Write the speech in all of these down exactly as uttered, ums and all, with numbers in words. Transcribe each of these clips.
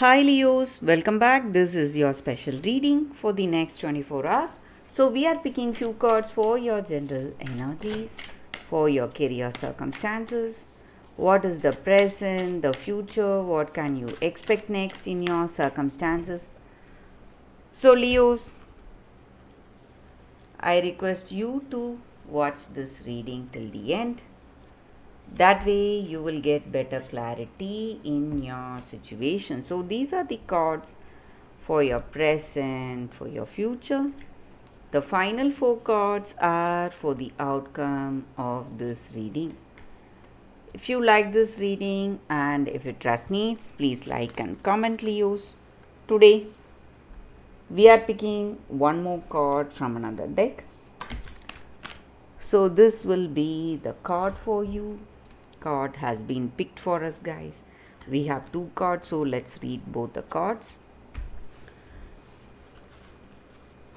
Hi Leos, welcome back. This is your special reading for the next twenty-four hours. So we are picking few cards for your general energies, for your career circumstances. What is the present, the future, what can you expect next in your circumstances? So Leos, I request you to watch this reading till the end. That way you will get better clarity in your situation. So these are the cards for your present, for your future. The final four cards are for the outcome of this reading. If you like this reading and if it resonates, please like and comment, Leos. Today we are picking one more card from another deck. So this will be the card for you. Card has been picked for us, guys. We have two cards, so let's read both the cards.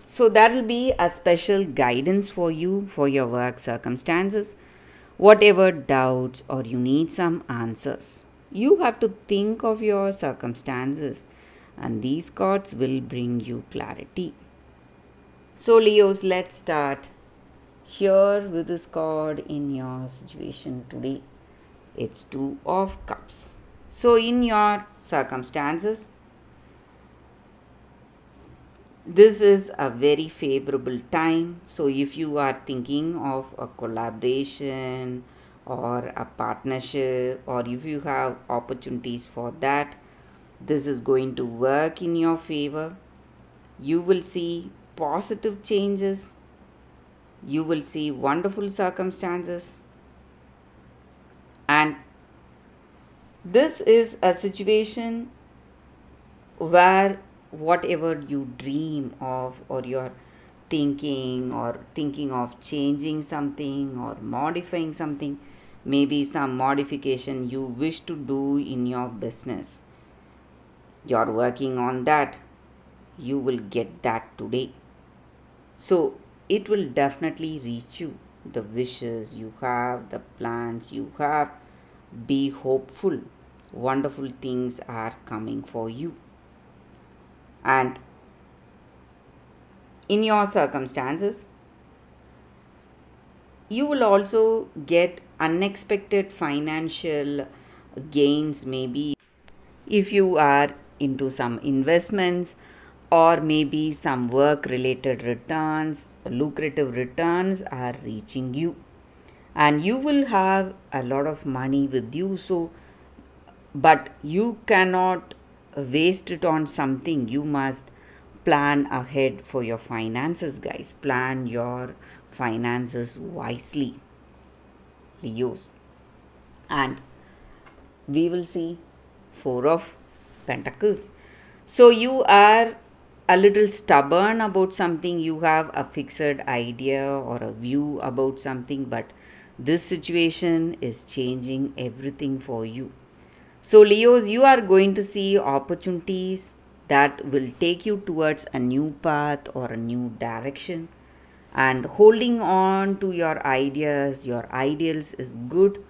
So that will be a special guidance for you for your work circumstances. Whatever doubts or you need some answers, you have to think of your circumstances and these cards will bring you clarity. So Leos, let's start here with this card in your situation today. It's two of cups. So in your circumstances, this is a very favorable time. So if you are thinking of a collaboration or a partnership, or if you have opportunities for that, this is going to work in your favor. You will see positive changes. You will see wonderful circumstances. And this is a situation where whatever you dream of, or you're thinking or thinking of changing something or modifying something, maybe some modification you wish to do in your business, you're working on that, you will get that today. So it will definitely reach you. The wishes you have, the plans you have, be hopeful. Wonderful things are coming for you. And in your circumstances, you will also get unexpected financial gains. Maybe if you are into some investments, or maybe some work related returns, lucrative returns are reaching you, and you will have a lot of money with you. So but you cannot waste it on something. You must plan ahead for your finances, guys. Plan your finances wisely, Leos. And we will see four of pentacles. So you are a little stubborn about something. You have a fixed idea or a view about something, but this situation is changing everything for you. So Leos, you are going to see opportunities that will take you towards a new path or a new direction. And holding on to your ideas, your ideals is good.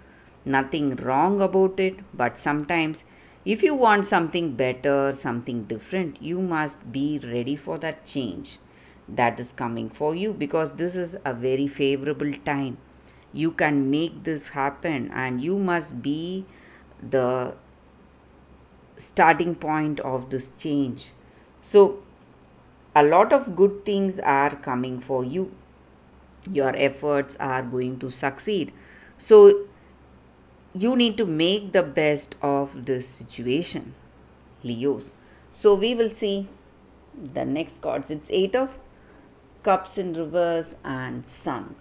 Nothing wrong about it. But sometimes if you want something better, something different, you must be ready for that change that is coming for you, because this is a very favorable time. You can make this happen, and you must be the starting point of this change. So a lot of good things are coming for you. Your efforts are going to succeed. So you need to make the best of this situation, Leos. So we will see the next cards. It's eight of cups in reverse and sun.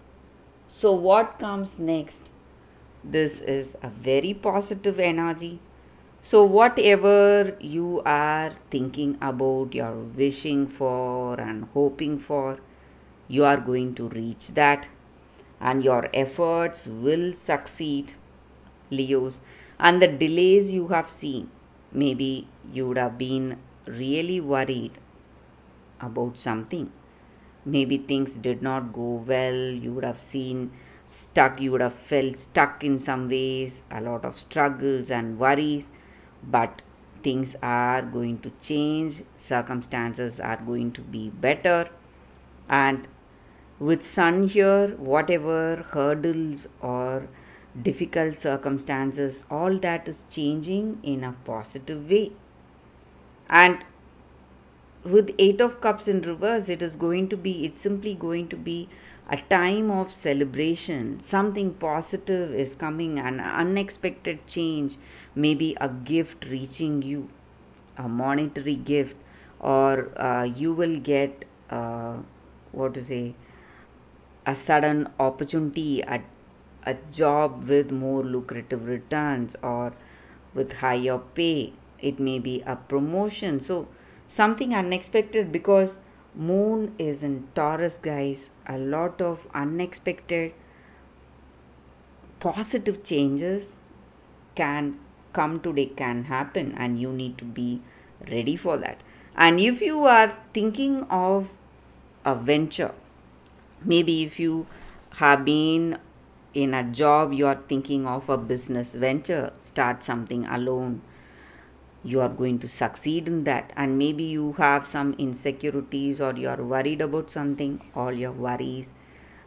So what comes next? This is a very positive energy. So whatever you are thinking about, you're wishing for and hoping for, you are going to reach that, and your efforts will succeed, Leos. And the delays you have seen, maybe you would have been really worried about something. Maybe things did not go well. You would have seen stuck, you would have felt stuck in some ways, a lot of struggles and worries. But things are going to change, circumstances are going to be better. And with sun here, whatever hurdles or difficult circumstances, all that is changing in a positive way. And with Eight of Cups in reverse, it is going to be, it's simply going to be a time of celebration. Something positive is coming, an unexpected change, maybe a gift reaching you, a monetary gift, or uh, you will get, uh, what to say, a sudden opportunity at a job with more lucrative returns or with higher pay. It may be a promotion. So something unexpected, because moon is in Taurus, guys. A lot of unexpected positive changes can come today, can happen, and you need to be ready for that. And if you are thinking of a venture, maybe if you have been in a job, you are thinking of a business venture, start something alone. You are going to succeed in that. And maybe you have some insecurities, or you are worried about something, all your worries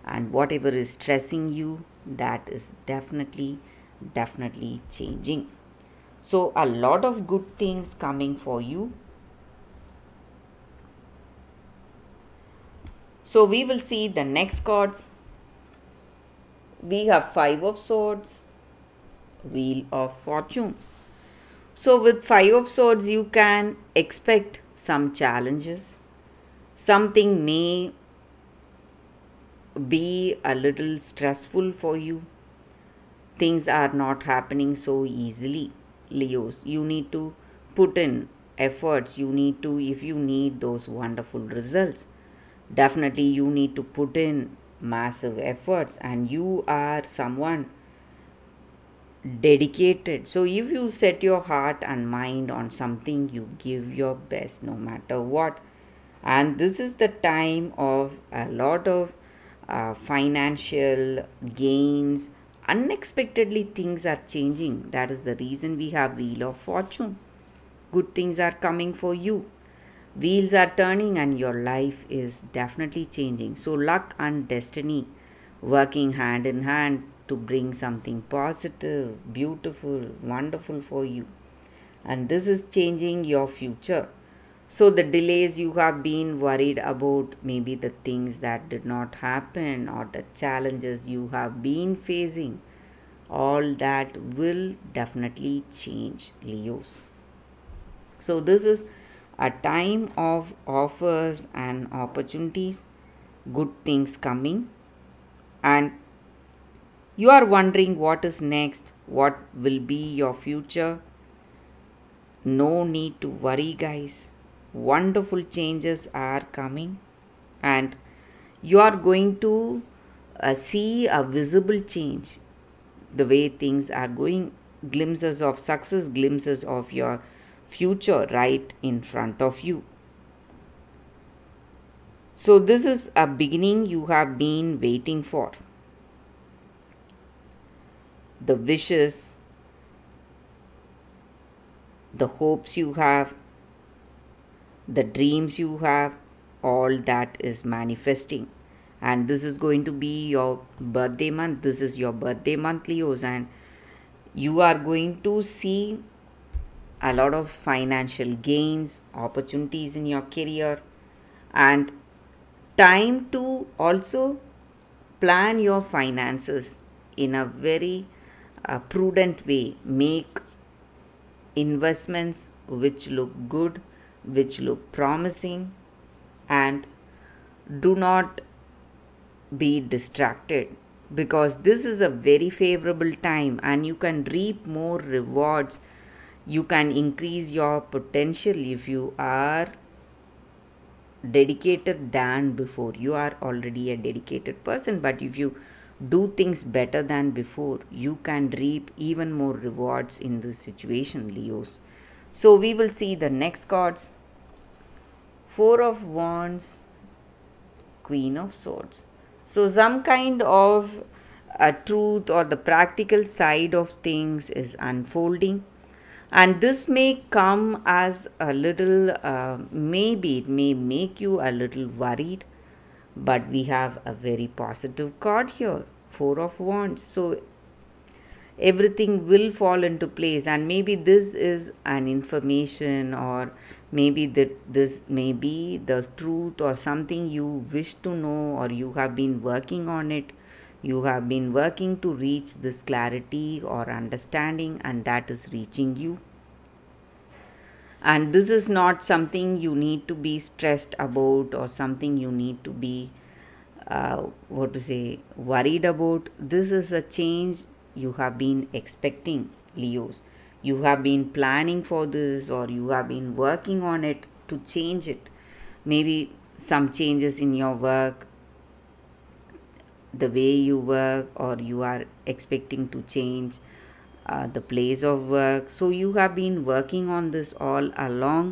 and whatever is stressing you, that is definitely, definitely changing. So a lot of good things coming for you. So we will see the next cards. We have Five of Swords, Wheel of Fortune. So with Five of Swords, you can expect some challenges. Something may be a little stressful for you. Things are not happening so easily, Leos. You need to put in efforts. You need to, if you need those wonderful results, definitely you need to put in massive efforts, and you are someone dedicated. So if you set your heart and mind on something, you give your best no matter what. And this is the time of a lot of uh, financial gains. Unexpectedly things are changing. That is the reason we have Wheel of Fortune. Good things are coming for you. Wheels are turning and your life is definitely changing. So luck and destiny working hand in hand to bring something positive, beautiful, wonderful for you. And this is changing your future. So the delays you have been worried about, maybe the things that did not happen or the challenges you have been facing, all that will definitely change, Leos. So this is a time of offers and opportunities, good things coming. And you are wondering what is next, what will be your future. No need to worry, guys. Wonderful changes are coming, and you are going to uh, see a visible change. The way things are going, glimpses of success, glimpses of your future right in front of you. So this is a beginning you have been waiting for. The wishes, the hopes you have, the dreams you have, all that is manifesting. And this is going to be your birthday month. This is your birthday month, Leos, and you are going to see a lot of financial gains, opportunities in your career, and time to also plan your finances in a very uh, prudent way. Make investments which look good, which look promising, and do not be distracted, because this is a very favorable time and you can reap more rewards. You can increase your potential if you are dedicated than before. You are already a dedicated person, but if you do things better than before, you can reap even more rewards in this situation, Leos. So we will see the next cards. Four of Wands, Queen of Swords. So some kind of a truth or the practical side of things is unfolding. And this may come as a little, uh, maybe it may make you a little worried, but we have a very positive card here, Four of Wands. So everything will fall into place, and maybe this is an information, or maybe that this may be the truth or something you wish to know, or you have been working on it. You have been working to reach this clarity or understanding, and that is reaching you. And this is not something you need to be stressed about, or something you need to be, uh, what to say, worried about. This is a change you have been expecting, Leos. You have been planning for this, or you have been working on it to change it. Maybe some changes in your work, the way you work, or you are expecting to change uh, the place of work. So you have been working on this all along,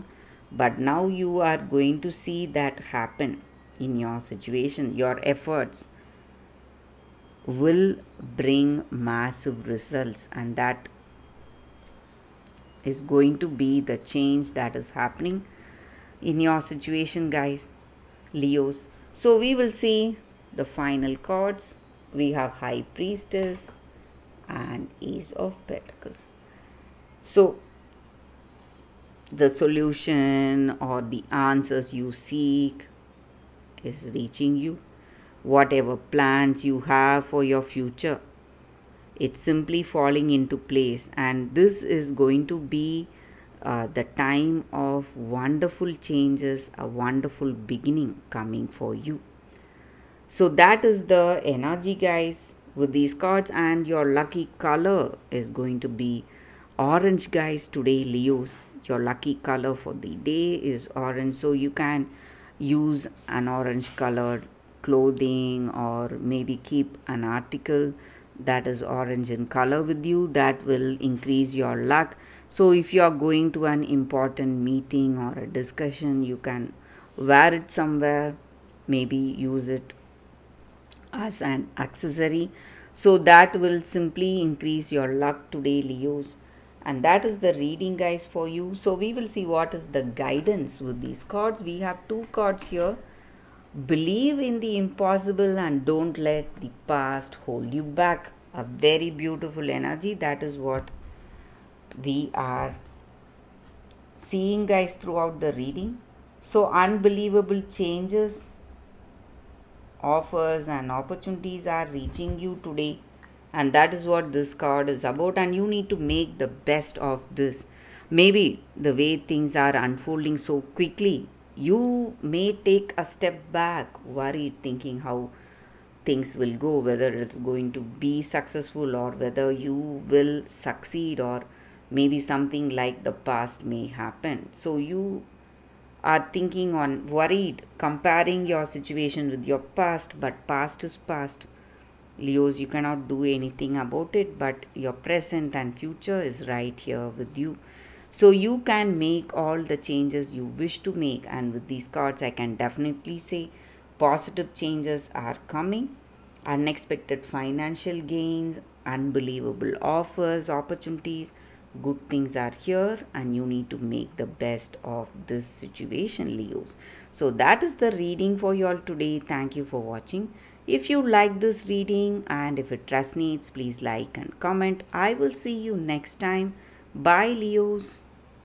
but now you are going to see that happen in your situation. Your efforts will bring massive results, and that is going to be the change that is happening in your situation, guys, Leos. So we will see the final cards. We have High Priestess and Ace of Pentacles. So the solution or the answers you seek is reaching you. Whatever plans you have for your future, it's simply falling into place, and this is going to be uh, the time of wonderful changes, a wonderful beginning coming for you. So that is the energy, guys, with these cards, and your lucky color is going to be orange, guys, today, Leos. Your lucky color for the day is orange, so you can use an orange colored clothing, or maybe keep an article that is orange in color with you. That will increase your luck. So if you are going to an important meeting or a discussion, you can wear it somewhere, maybe use it as an accessory. So that will simply increase your luck today, Leos. And that is the reading, guys, for you. So we will see what is the guidance with these cards. We have two cards here. Believe in the impossible and don't let the past hold you back. A very beautiful energy. That is what we are seeing, guys, throughout the reading. So unbelievable changes, offers and opportunities are reaching you today, and that is what this card is about, and you need to make the best of this. Maybe the way things are unfolding so quickly, you may take a step back, worried, thinking how things will go, whether it's going to be successful or whether you will succeed, or maybe something like the past may happen. So you are thinking on, worried, comparing your situation with your past, but past is past, Leos. You cannot do anything about it, but your present and future is right here with you. So you can make all the changes you wish to make, and with these cards I can definitely say positive changes are coming, unexpected financial gains, unbelievable offers, opportunities. Good things are here, and you need to make the best of this situation, Leos. So that is the reading for you all today. Thank you for watching. If you like this reading and if it resonates, please like and comment. I will see you next time. Bye, Leos.